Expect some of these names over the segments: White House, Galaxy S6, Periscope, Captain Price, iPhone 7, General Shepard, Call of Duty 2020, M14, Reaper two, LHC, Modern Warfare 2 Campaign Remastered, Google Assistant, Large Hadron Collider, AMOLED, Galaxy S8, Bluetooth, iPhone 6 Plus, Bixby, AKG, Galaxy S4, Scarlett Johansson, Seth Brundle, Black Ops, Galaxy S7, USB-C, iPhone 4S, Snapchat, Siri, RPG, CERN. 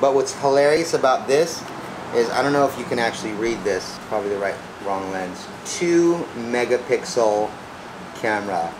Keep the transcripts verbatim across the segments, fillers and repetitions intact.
But what's hilarious about this is, I don't know if you can actually read this, probably the right, wrong lens, two megapixel camera.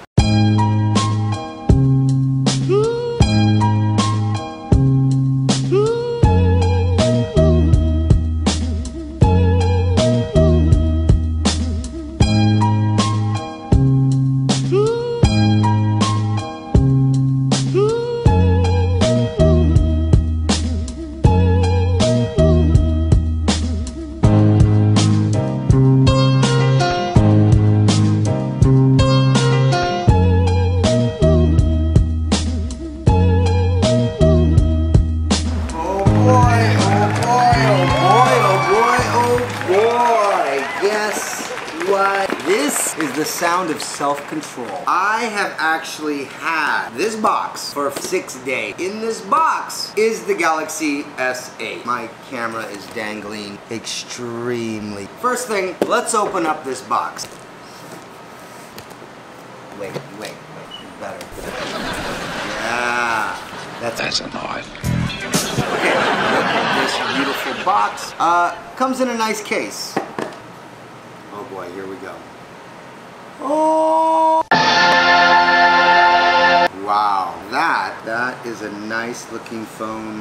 Sound of self-control. I have actually had this box for six days. In this box is the Galaxy S eight. My camera is dangling extremely. First thing, let's open up this box. Wait, wait, wait, better. Yeah, that's, that's annoying. Okay, look at this beautiful box. Uh, comes in a nice case. Oh boy, here we go. Oh! Wow, that, that is a nice looking phone.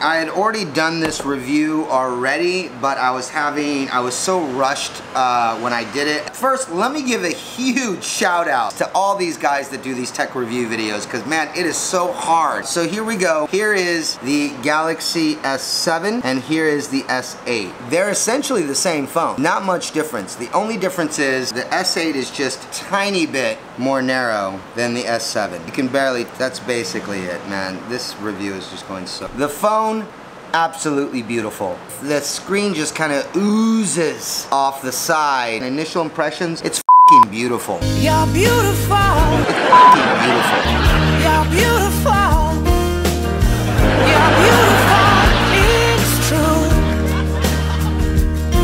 I had already done this review already, but I was having, I was so rushed uh, when I did it. First, let me give a huge shout out to all these guys that do these tech review videos, because man, it is so hard. So here we go. Here is the Galaxy S seven, and here is the S eight. They're essentially the same phone. Not much difference. The only difference is the S eight is just a tiny bit more narrow than the S seven. You can barely, that's basically it, man. This review is just going so. The phone, absolutely beautiful. The screen just kind of oozes off the side. Initial impressions, it's f***ing beautiful. You're beautiful. It's f***ing beautiful. You're beautiful. You're beautiful. It's true.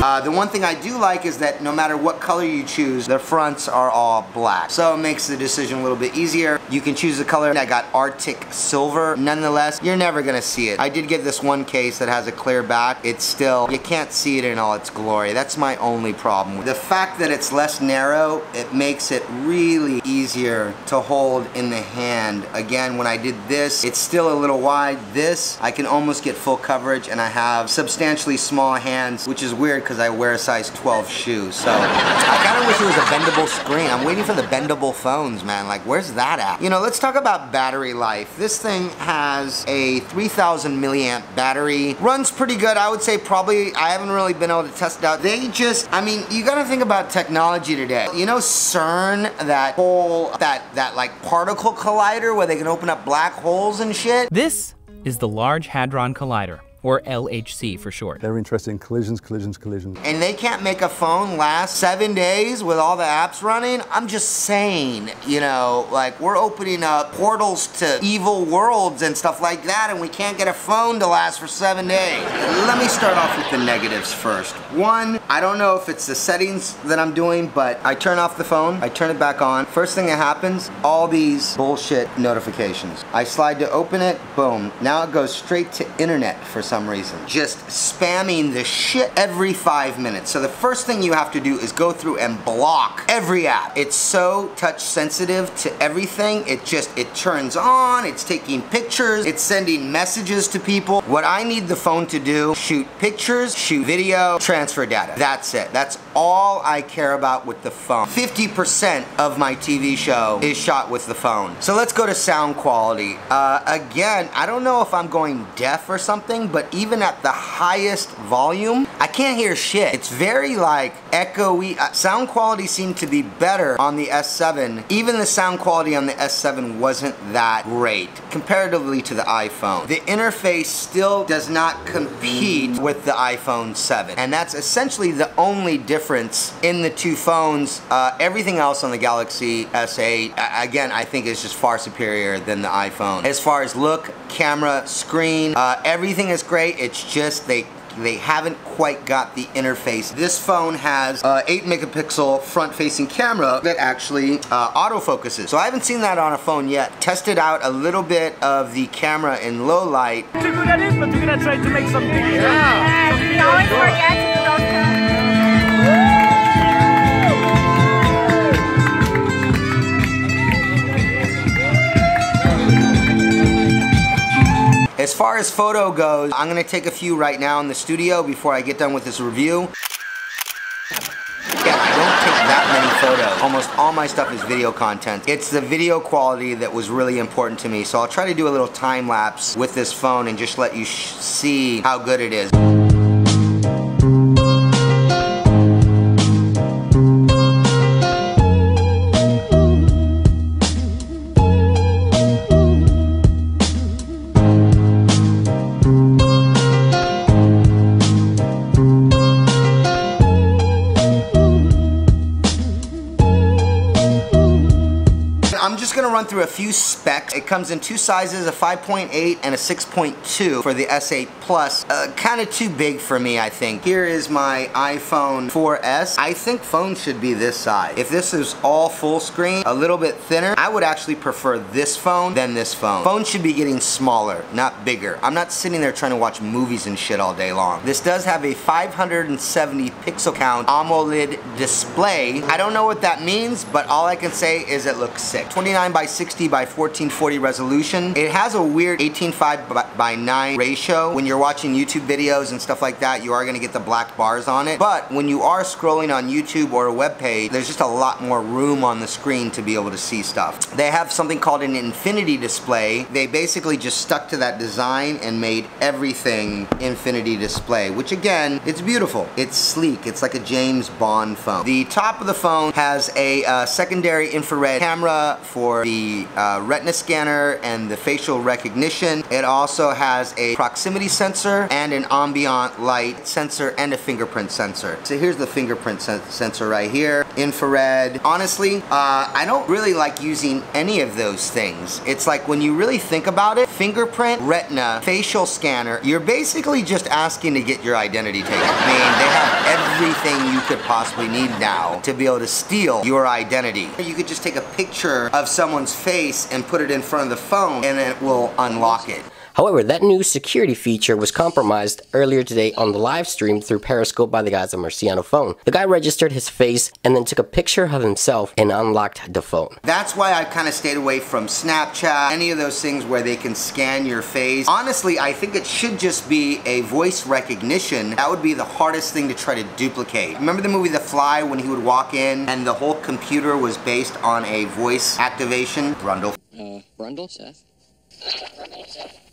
Uh, the one thing I do like is that no matter what color you choose, the fronts are all black. So it makes the decision a little bit easier. You can choose the color. I got Arctic Silver. Nonetheless, you're never gonna see it. I did get this one case that has a clear back. It's still, you can't see it in all its glory. That's my only problem with it. The fact that it's less narrow, it makes it really easier to hold in the hand. Again, when I did this, it's still a little wide. This, I can almost get full coverage, and I have substantially small hands, which is weird because I wear a size twelve shoe. So I kinda wish it was a bendable screen. I'm waiting for the bendable phones, man. Like, where's that at? You know, let's talk about battery life. This thing has a three thousand milliamp battery. Runs pretty good. I would say probably, I haven't really been able to test it out. They just, I mean, you gotta think about technology today. You know CERN, that whole, that, that like particle collider where they can open up black holes and shit? This is the Large Hadron Collider, or L H C for short. They're interested in collisions, collisions, collisions. And they can't make a phone last seven days with all the apps running? I'm just saying, you know, like, we're opening up portals to evil worlds and stuff like that, and we can't get a phone to last for seven days. Let me start off with the negatives first. One, I don't know if it's the settings that I'm doing, but I turn off the phone, I turn it back on. First thing that happens, all these bullshit notifications. I slide to open it, boom. Now it goes straight to internet for some reason, just spamming the shit every five minutes. So the first thing you have to do is go through and block every app. It's so touch sensitive to everything. It just, it turns on, it's taking pictures, it's sending messages to people. What I need the phone to do, shoot pictures, shoot video, transfer data. That's it. That's all I care about with the phone. fifty percent of my T V show is shot with the phone. So let's go to sound quality. Uh, again, I don't know if I'm going deaf or something, but But even at the highest volume, I can't hear shit. It's very like echoey. Uh, sound quality seemed to be better on the S seven. Even the sound quality on the S seven wasn't that great comparatively to the iPhone. The interface still does not compete with the iPhone seven. And that's essentially the only difference in the two phones. Uh, everything else on the Galaxy S eight, uh, again, I think is just far superior than the iPhone. As far as look, camera, screen, uh, everything is great. It's just they they haven't quite got the interface. This phone has an eight megapixel front-facing camera that actually uh, autofocuses. So I haven't seen that on a phone yet. Tested out a little bit of the camera in low light. Too good at it, but we're gonna try to make something. Yeah. Yeah. We always forget. As far as photo goes, I'm gonna take a few right now in the studio before I get done with this review. Yeah, I don't take that many photos. Almost all my stuff is video content. It's the video quality that was really important to me, so I'll try to do a little time lapse with this phone and just let you sh- see how good it is. Through a few specs. It comes in two sizes, a five point eight and a six point two for the S eight Plus. Uh, kind of too big for me, I think. Here is my iPhone four S. I think phones should be this size. If this is all full screen, a little bit thinner, I would actually prefer this phone than this phone. Phones should be getting smaller, not bigger. I'm not sitting there trying to watch movies and shit all day long. This does have a five hundred seventy pixel count AMOLED display. I don't know what that means, but all I can say is it looks sick. twenty-nine by sixty by fourteen forty resolution. It has a weird eighteen five by nine ratio. When you're watching YouTube videos and stuff like that, you are gonna get the black bars on it. But when you are scrolling on YouTube or a web page, there's just a lot more room on the screen to be able to see stuff. They have something called an infinity display. They basically just stuck to that design and made everything infinity display, which again, it's beautiful. It's sleek. It's like a James Bond phone. The top of the phone has a uh, secondary infrared camera for the Uh, retina scanner and the facial recognition. It also has a proximity sensor and an ambient light sensor and a fingerprint sensor. So here's the fingerprint sen sensor right here. Infrared. Honestly, uh, I don't really like using any of those things. It's like when you really think about it, fingerprint, retina, facial scanner, you're basically just asking to get your identity taken. I mean, they have everything you could possibly need now to be able to steal your identity. You could just take a picture of someone's face and put it in front of the phone and it will unlock it. However, that new security feature was compromised earlier today on the live stream through Periscope by the guys at Marciano Phone. The guy registered his face and then took a picture of himself and unlocked the phone. That's why I kind of stayed away from Snapchat, any of those things where they can scan your face. Honestly, I think it should just be a voice recognition. That would be the hardest thing to try to duplicate. Remember the movie The Fly when he would walk in and the whole computer was based on a voice activation? Brundle. Uh, Brundle, Seth? Brundle, Seth.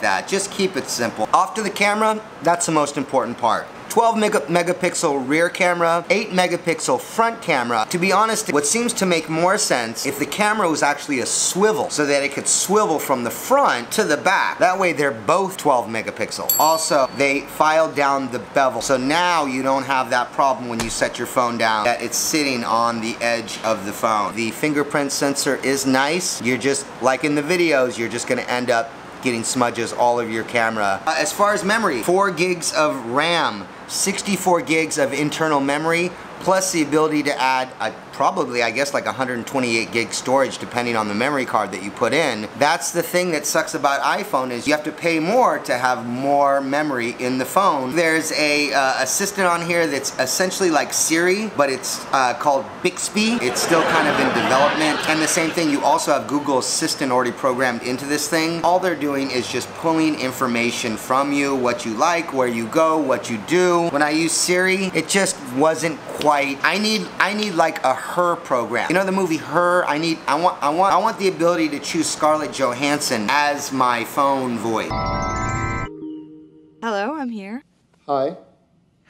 That. Just keep it simple. Off to the camera, that's the most important part. twelve megapixel rear camera, eight megapixel front camera. To be honest, what seems to make more sense if the camera was actually a swivel so that it could swivel from the front to the back. That way they're both twelve megapixel. Also, they filed down the bevel. So now you don't have that problem when you set your phone down that it's sitting on the edge of the phone. The fingerprint sensor is nice. You're just, like in the videos, you're just gonna end up getting smudges all over your camera. Uh, as far as memory, four gigs of RAM, sixty-four gigs of internal memory, plus the ability to add a, probably, I guess, like one hundred twenty-eight gig storage depending on the memory card that you put in. That's the thing that sucks about iPhone is you have to pay more to have more memory in the phone. There's a uh, assistant on here that's essentially like Siri, but it's uh, called Bixby. It's still kind of in development. And the same thing, you also have Google Assistant already programmed into this thing. All they're doing is just pulling information from you, what you like, where you go, what you do. When I use Siri, it just wasn't quite I need I need like a Her program. You know the movie Her? I need I want I want I want the ability to choose Scarlett Johansson as my phone voice. Hello, I'm here. Hi.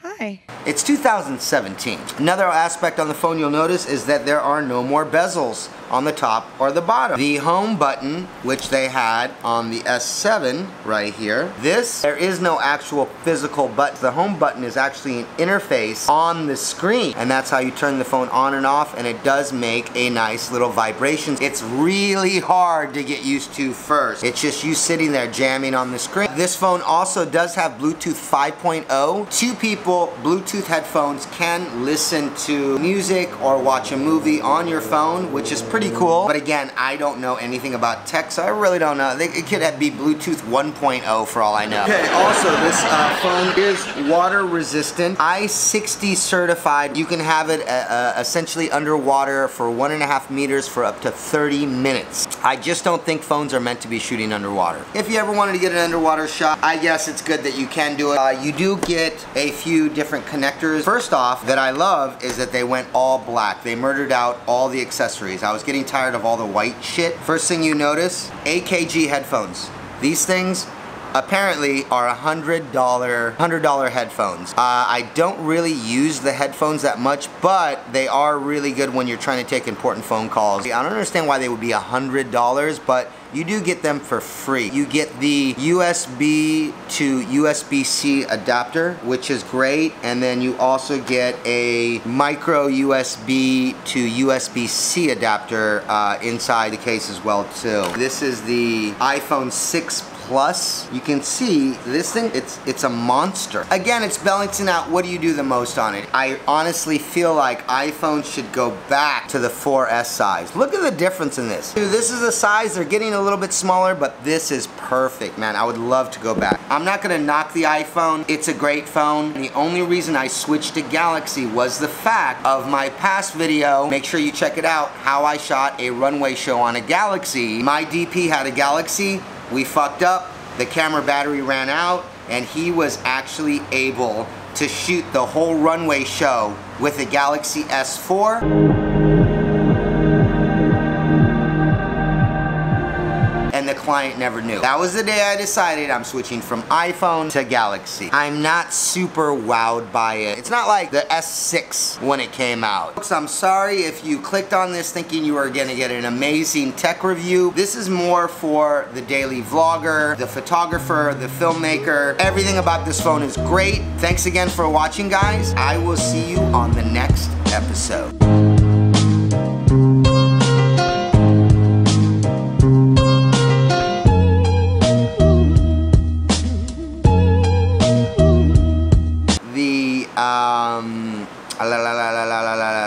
Hi. Why? It's two thousand seventeen. Another aspect on the phone you'll notice is that there are no more bezels on the top or the bottom. The home button, which they had on the S seven right here, this, there is no actual physical button. The home button is actually an interface on the screen, and that's how you turn the phone on and off, and it does make a nice little vibration. It's really hard to get used to first. It's just you sitting there jamming on the screen. This phone also does have Bluetooth five point oh. Two people, Bluetooth headphones, can listen to music or watch a movie on your phone, which is pretty cool. But again, I don't know anything about tech, so I really don't know. It could be Bluetooth one point oh for all I know. Okay, also this uh, phone is water resistant, I sixty certified. You can have it uh, essentially underwater for one and a half meters for up to thirty minutes. I just don't think phones are meant to be shooting underwater. If you ever wanted to get an underwater shot, I guess it's good that you can do it. Uh, you do get a few different connectors. First off, that I love is that they went all black. They murdered out all the accessories. I was getting tired of all the white shit. First thing you notice, A K G headphones. These things apparently are one hundred dollar headphones. Uh, I don't really use the headphones that much, but they are really good when you're trying to take important phone calls. I don't understand why they would be one hundred dollars, but you do get them for free. You get the U S B to U S B C adapter, which is great, and then you also get a micro U S B to U S B C adapter uh, inside the case as well too. This is the iPhone six Plus. You can see this thing, it's it's a monster. Again, it's balancing out what do you do the most on it. I honestly feel like iPhones should go back to the four S size. Look at the difference in this. Dude, this is a size, they're getting a little bit smaller, but this is perfect, man. I would love to go back. I'm not gonna knock the iPhone. It's a great phone. The only reason I switched to Galaxy was the fact of my past video. Make sure you check it out, how I shot a runway show on a Galaxy. My D P had a Galaxy. We fucked up, the camera battery ran out, and he was actually able to shoot the whole runway show with a Galaxy S four. And the client never knew. That was the day I decided I'm switching from iPhone to Galaxy. I'm not super wowed by it. It's not like the S six when it came out. Folks, I'm sorry if you clicked on this thinking you were gonna get an amazing tech review. This is more for the daily vlogger, the photographer, the filmmaker. Everything about this phone is great. Thanks again for watching, guys. I will see you on the next episode. Um, la la la la la la la.